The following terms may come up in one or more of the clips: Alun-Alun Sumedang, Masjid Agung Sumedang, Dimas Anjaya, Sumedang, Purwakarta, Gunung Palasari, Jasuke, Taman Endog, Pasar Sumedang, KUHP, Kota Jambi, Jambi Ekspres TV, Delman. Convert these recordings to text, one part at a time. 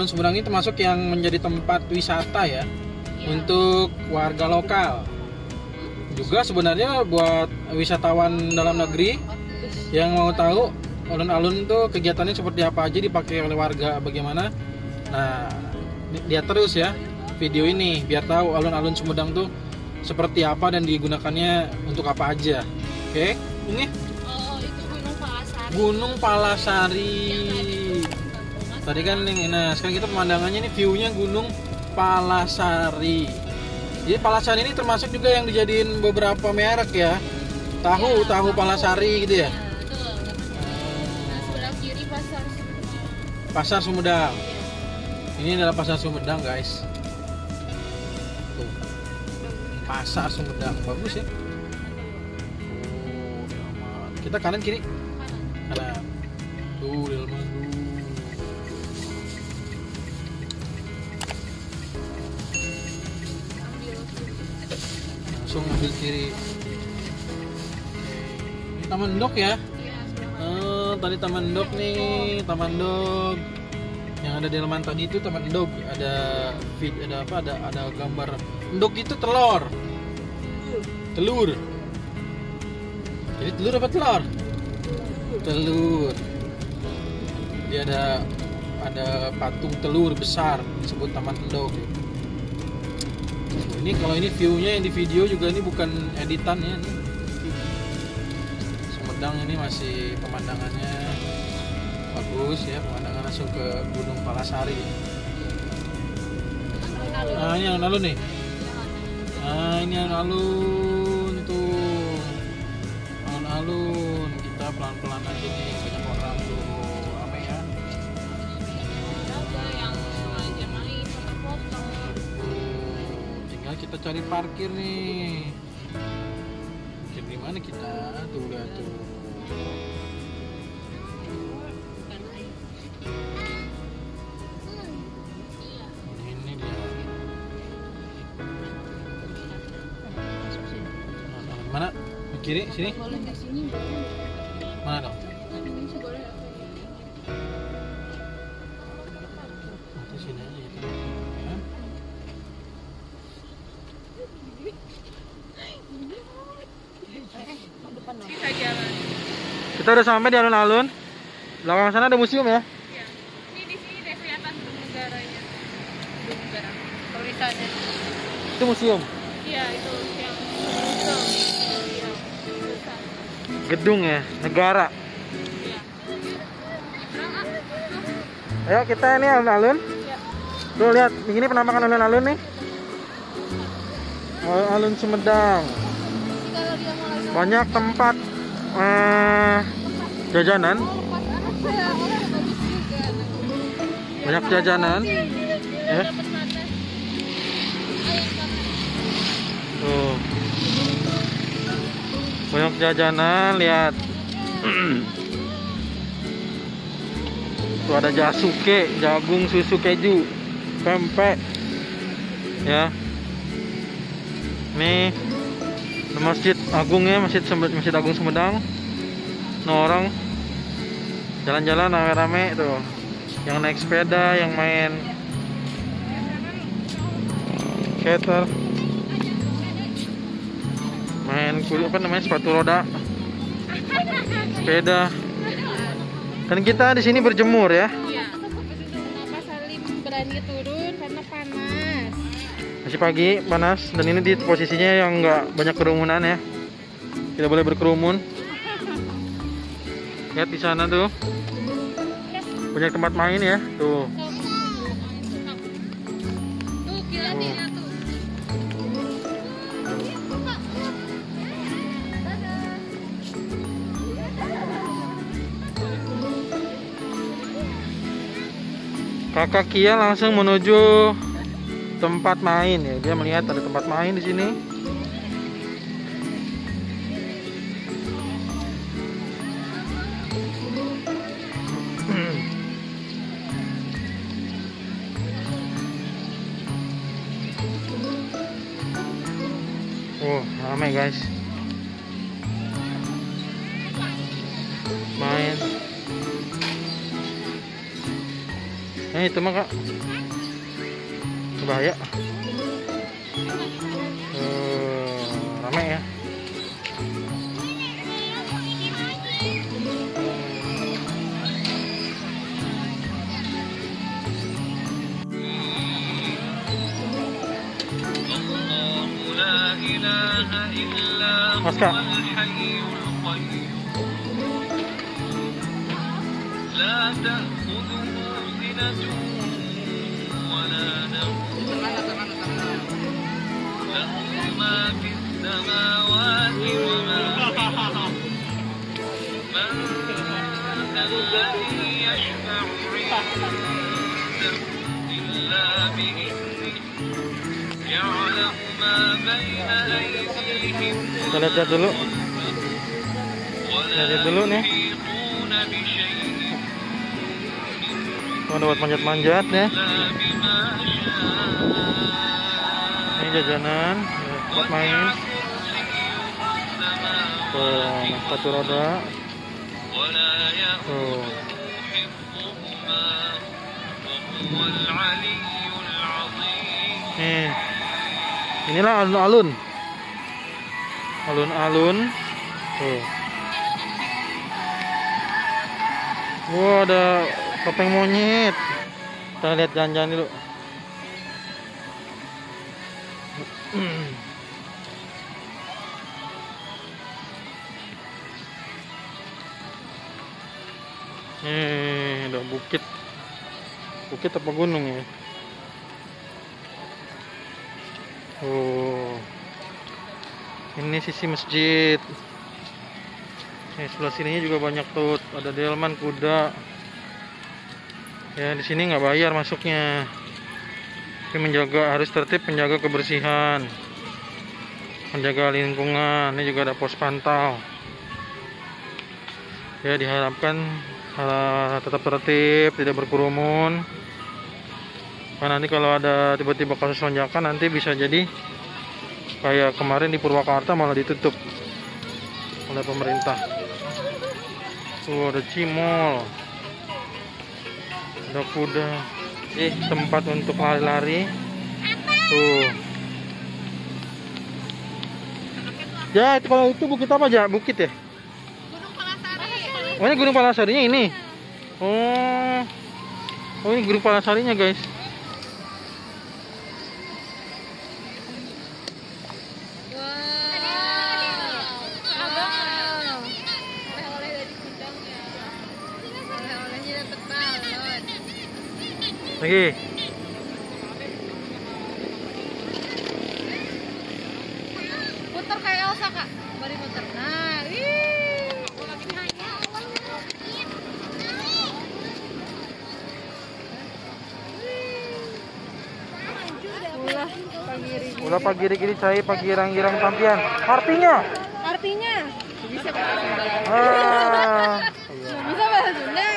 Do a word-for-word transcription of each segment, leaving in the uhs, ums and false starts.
Alun-Alun Sumedang ini termasuk yang menjadi tempat wisata ya, ya. Untuk warga lokal. Juga sebenarnya buat wisatawan dalam negeri yang mau tahu alun-alun tuh kegiatannya seperti apa aja, dipakai oleh warga bagaimana. Nah, lihat terus ya video ini biar tahu alun-alun Sumedang tuh seperti apa dan digunakannya untuk apa aja. Oke, ini oh, itu Gunung Palasari. Gunung Palasari. Tadi kan nih, nah sekarang kita pemandangannya nih view-nya Gunung Palasari. Jadi Palasari ini termasuk juga yang dijadiin beberapa merek ya. Tahu, ya, tahu Palasari gitu ya. Ya betul. Nah, sebelah kiri Pasar Sumedang. Pasar Sumedang. Ya. Ini adalah Pasar Sumedang, guys. Tuh. Pasar Sumedang bagus ya. Oh, kita kanan kiri. Kanan. Tuh, Delman. Langsung ambil kiri. Ini Taman Endog ya? Oh, tadi Taman Endog nih, Taman Endog. Yang ada di Delman tadi itu Taman Endog. Ada feed, ada apa? Ada ada gambar endog itu telur. Telur. Jadi telur apa telur? Telur. Jadi ada ada patung telur besar disebut Taman Endog. Ini kalau ini view-nya yang di video juga ini bukan editan ya. Ini Sumedang ini masih pemandangannya bagus ya, pemandangan langsung ke Gunung Palasari. Nah ini alun-alun nih. Nah ini alun-alun tuh, alun-alun kita pelan-pelan aja nih, banyak orang tuh apa ya? Kita cari parkir nih. Parkir di mana kita? Tuh udah tuh. Ini dia. Mana? Ke kiri sini? Mana dong? Kita udah sampai di alun-alun. Belakang sana ada museum ya? Iya. Ini di sini udah kelihatan gedung negaranya. Gedung negara. Tulisannya. Itu museum. Iya, itu yang museum. Iya. Gedung ya, negara. Iya. Ayo kita ini alun-alun. Iya. Tuh lihat, ini penampakan alun-alun nih. Alun-alun Sumedang. Banyak tempat eh, jajanan, banyak jajanan. Eh. Tuh. Banyak jajanan, lihat. Tuh ada jasuke, jagung, susu keju, pempek, ya. Nih. Masjid Agung ya, Masjid Masjid Agung Sumedang. Nah, orang jalan-jalan rame-rame tuh. Yang naik sepeda, yang main skater. Main kulit apa namanya? Sepatu roda. Sepeda. Kan kita di sini berjemur ya. Iya. Kenapa Salim berani turun karena panas. Masih pagi, panas, dan ini di posisinya yang nggak banyak kerumunan ya, tidak boleh berkerumun. Lihat di sana tuh banyak tempat main ya, tuh. Kakak Kia langsung menuju tempat main ya, dia melihat ada tempat main di sini. Oh, ramai guys. Main. Nah itu mah kak bahaya, uh, ramai ya. Mas kak, kita lihat dulu, kita lihat dulu nih, mau buat manjat-manjat ya. Ini jajanan buat main, tuh sepatu roda, tuh nih, inilah alun-alun, alun-alun, tuh. Wah, ada topeng monyet. Kita lihat jalan-jalan dulu. Nih, ada bukit. Bukit apa gunung ya? Oh, ini sisi masjid. Nih, sebelah sininya juga banyak tuh. Ada delman kuda. Ya di sini nggak bayar masuknya. Tapi menjaga, harus tertib menjaga kebersihan, menjaga lingkungan. Ini juga ada pos pantau. Ya diharapkan uh, tetap tertib, tidak berkerumun. Nah, nanti kalau ada tiba-tiba kasus lonjakan, nanti bisa jadi kayak kemarin di Purwakarta malah ditutup oleh pemerintah. Tuh ada cimol, ada kuda, eh tempat untuk lari-lari. Tuh. Ya itu, kalau itu bukit apa aja? Bukit ya? Gunung Palasari. Oh ini Gunung Palasarinya ini. Oh, oh ini Gunung Palasarinya guys. Lagi. Putar kayak Elsa kak, bari putar. Nah, wih. Ulah pagi giri-giri cai, pagi girang-girang sampian. Artinya? Artinya? Bisa ah. Bisa bahasa Sunda.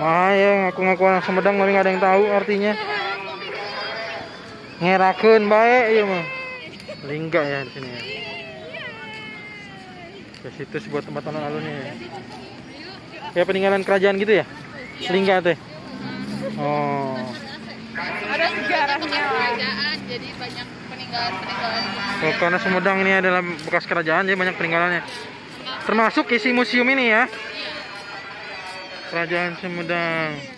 Mayang, aku ngaku anak Sumedang, tapi nggak ada yang tahu artinya. Ngerakeun baik, iya mah. Lingga ya di sini. Ya. Ke situs buat tempat alun-alunnya. Ya. Kayak peninggalan kerajaan gitu ya? Lingga teh. Oh. Ada sejarahnya kerajaan, jadi banyak peninggalan-peninggalan. Oh, karena Sumedang ini adalah bekas kerajaan, jadi banyak peninggalannya. Termasuk isi museum ini ya. Kerajaan Sumedang.